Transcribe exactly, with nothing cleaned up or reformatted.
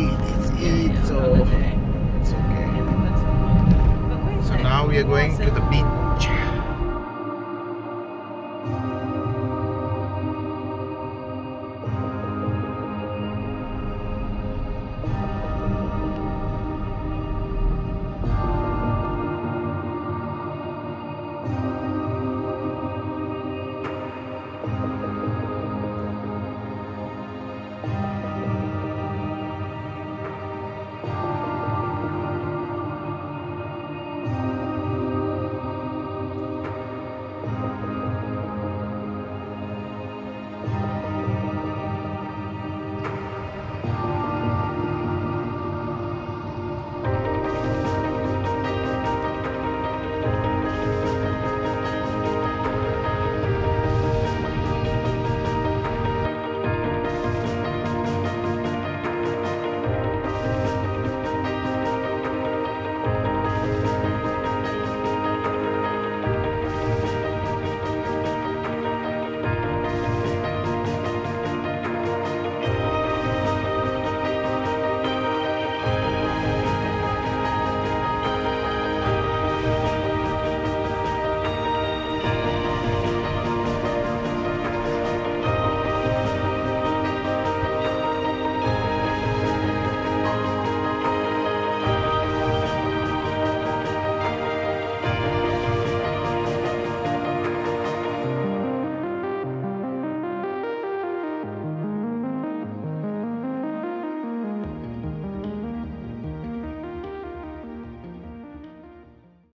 eat, it's eat, so it's okay. So now we are going to the beach.